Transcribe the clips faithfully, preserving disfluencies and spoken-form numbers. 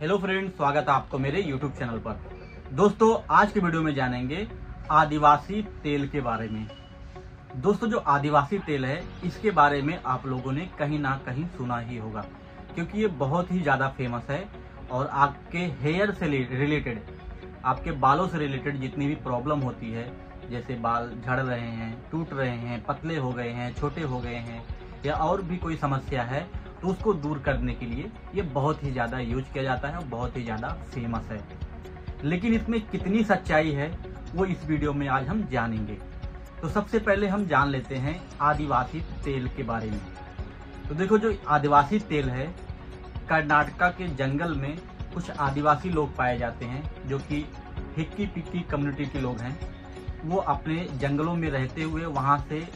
Hello friend, स्वागत है आपको मेरे यूट्यूब चैनल पर। दोस्तों, आज के वीडियो में जानेंगे आदिवासी तेल के बारे में। दोस्तों, जो आदिवासी तेल है इसके बारे में आप लोगों ने कहीं ना कहीं सुना ही होगा, क्योंकि ये बहुत ही ज़्यादा फेमस है और आपके हेयर से रिलेटेड, आपके बालों से रिलेटेड जितनी भी प्रॉब्लम होती है, जैसे बाल झड़ रहे हैं, टूट रहे हैं, पतले हो गए हैं, छोटे हो गए हैं, या और भी कोई समस्या है, तो उसको दूर करने के लिए ये बहुत ही ज़्यादा यूज किया जाता है और बहुत ही ज़्यादा फेमस है। लेकिन इसमें कितनी सच्चाई है वो इस वीडियो में आज हम जानेंगे। तो सबसे पहले हम जान लेते हैं आदिवासी तेल के बारे में। तो देखो, जो आदिवासी तेल है, कर्नाटका के जंगल में कुछ आदिवासी लोग पाए जाते हैं जो कि हिक्की पिक्की कम्युनिटी के लोग हैं। वो अपने जंगलों में रहते हुए वहाँ से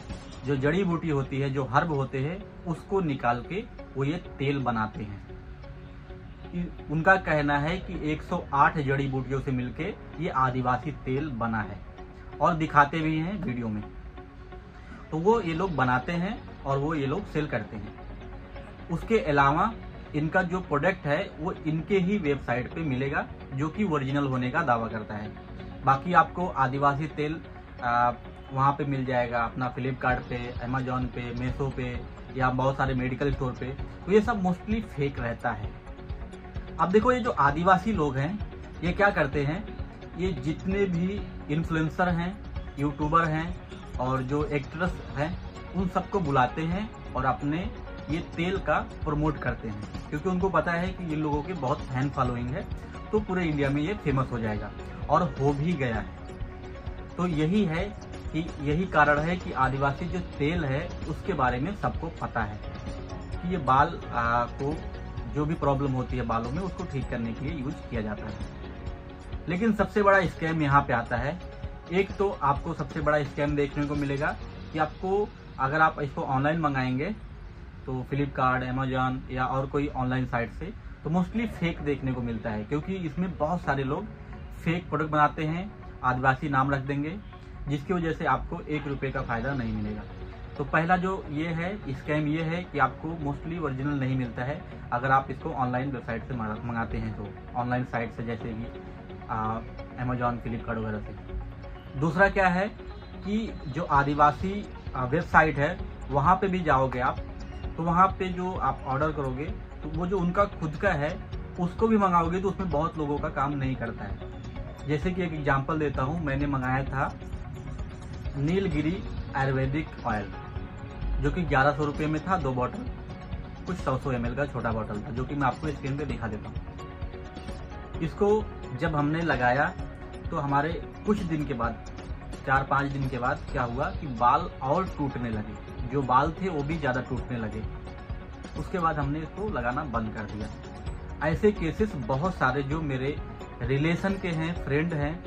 जो जड़ी बूटी होती है, जो हर्ब होते हैं, उसको निकाल के वो ये तेल बनाते हैं। उनका कहना है कि एक सौ आठ जड़ी बूटियों से मिलके ये आदिवासी तेल बना है और दिखाते भी हैं वीडियो में। तो वो ये लोग बनाते हैं और वो ये लोग सेल करते हैं। उसके अलावा इनका जो प्रोडक्ट है वो इनके ही वेबसाइट पे मिलेगा, जो कि ओरिजिनल होने का दावा करता है। बाकी आपको आदिवासी तेल आ, वहाँ पे मिल जाएगा अपना फ्लिपकार्ट पे, अमेजॉन पे, मेसो पे, या बहुत सारे मेडिकल स्टोर पे। तो ये सब मोस्टली फेक रहता है। अब देखो, ये जो आदिवासी लोग हैं ये क्या करते हैं, ये जितने भी इन्फ्लुएंसर हैं, यूट्यूबर हैं और जो एक्ट्रेस हैं, उन सबको बुलाते हैं और अपने ये तेल का प्रमोट करते हैं, क्योंकि उनको पता है कि इन लोगों के बहुत फैन फॉलोइंग है, तो पूरे इंडिया में ये फेमस हो जाएगा, और हो भी गया है। तो यही है कि यही कारण है कि आदिवासी जो तेल है उसके बारे में सबको पता है कि ये बाल आ, को जो भी प्रॉब्लम होती है बालों में, उसको ठीक करने के लिए यूज किया जाता है। लेकिन सबसे बड़ा स्कैम यहाँ पे आता है। एक तो आपको सबसे बड़ा स्कैम देखने को मिलेगा कि आपको, अगर आप इसको ऑनलाइन मंगाएंगे तो फ्लिपकार्ट, अमेजॉन या और कोई ऑनलाइन साइट से, तो मोस्टली फेक देखने को मिलता है, क्योंकि इसमें बहुत सारे लोग फेक प्रोडक्ट बनाते हैं, आदिवासी नाम रख देंगे, जिसकी वजह से आपको एक रुपये का फ़ायदा नहीं मिलेगा। तो पहला जो ये है स्कैम, ये है कि आपको मोस्टली ओरिजिनल नहीं मिलता है अगर आप इसको ऑनलाइन वेबसाइट से मंगाते हैं, तो ऑनलाइन साइट से, जैसे कि अमेजॉन, फ्लिपकार्ट वगैरह से। दूसरा क्या है कि जो आदिवासी वेबसाइट है वहाँ पे भी जाओगे आप, तो वहाँ पे जो आप ऑर्डर करोगे, तो वो जो उनका खुद का है उसको भी मंगाओगे तो उसमें बहुत लोगों का काम नहीं करता है। जैसे कि एक एग्जाम्पल देता हूँ, मैंने मंगाया था नीलगिरी आयुर्वेदिक ऑयल, जो कि ग्यारह सौ रुपये में था, दो बॉटल, कुछ सौ सौ एम एल का छोटा बॉटल था, जो कि मैं आपको स्क्रीन पे दिखा देता हूँ। इसको जब हमने लगाया तो हमारे कुछ दिन के बाद, चार पाँच दिन के बाद क्या हुआ कि बाल और टूटने लगे, जो बाल थे वो भी ज़्यादा टूटने लगे। उसके बाद हमने इसको लगाना बंद कर दिया। ऐसे केसेस बहुत सारे जो मेरे रिलेशन के हैं, फ्रेंड हैं,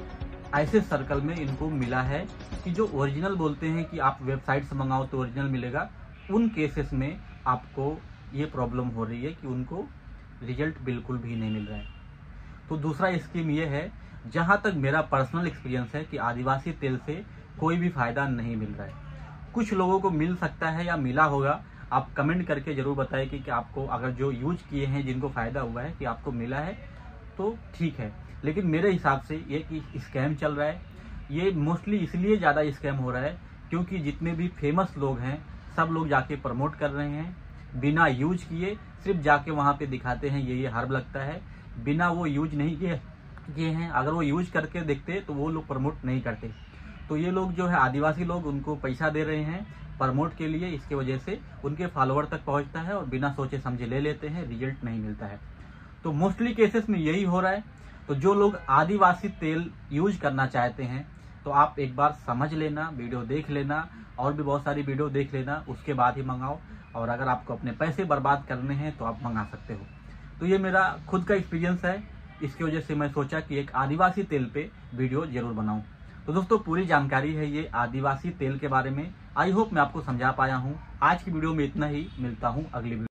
ऐसे सर्कल में इनको मिला है कि जो ओरिजिनल बोलते हैं कि आप वेबसाइट से मंगाओ तो ओरिजिनल मिलेगा, उन केसेस में आपको ये प्रॉब्लम हो रही है कि उनको रिजल्ट बिल्कुल भी नहीं मिल रहा है। तो दूसरा स्कीम ये है, जहाँ तक मेरा पर्सनल एक्सपीरियंस है, कि आदिवासी तेल से कोई भी फ़ायदा नहीं मिल रहा है। कुछ लोगों को मिल सकता है या मिला होगा, आप कमेंट करके ज़रूर बताएं कि, कि आपको, अगर जो यूज किए हैं, जिनको फ़ायदा हुआ है, कि आपको मिला है तो ठीक है। लेकिन मेरे हिसाब से ये कि स्कैम चल रहा है, ये मोस्टली इसलिए ज़्यादा स्कैम हो रहा है क्योंकि जितने भी फेमस लोग हैं सब लोग जाके प्रमोट कर रहे हैं बिना यूज किए, सिर्फ जाके वहाँ पे दिखाते हैं ये ये हर्ब लगता है, बिना वो यूज नहीं किए किए हैं। अगर वो यूज करके देखते तो वो लोग प्रमोट नहीं करते। तो ये लोग जो है, आदिवासी लोग, उनको पैसा दे रहे हैं प्रमोट के लिए, इसके वजह से उनके फॉलोअर तक पहुँचता है और बिना सोचे समझे ले लेते हैं, रिजल्ट नहीं मिलता है। तो मोस्टली केसेस में यही हो रहा है। तो जो लोग आदिवासी तेल यूज करना चाहते हैं तो आप एक बार समझ लेना, वीडियो देख लेना, और भी बहुत सारी वीडियो देख लेना, उसके बाद ही मंगाओ। और अगर आपको अपने पैसे बर्बाद करने हैं तो आप मंगा सकते हो। तो ये मेरा खुद का एक्सपीरियंस है, इसकी वजह से मैं सोचा कि एक आदिवासी तेल पे वीडियो जरूर बनाऊं। तो दोस्तों, पूरी जानकारी है ये आदिवासी तेल के बारे में। आई होप मैं आपको समझा पाया हूँ। आज की वीडियो में इतना ही, मिलता हूँ अगली वीडियो।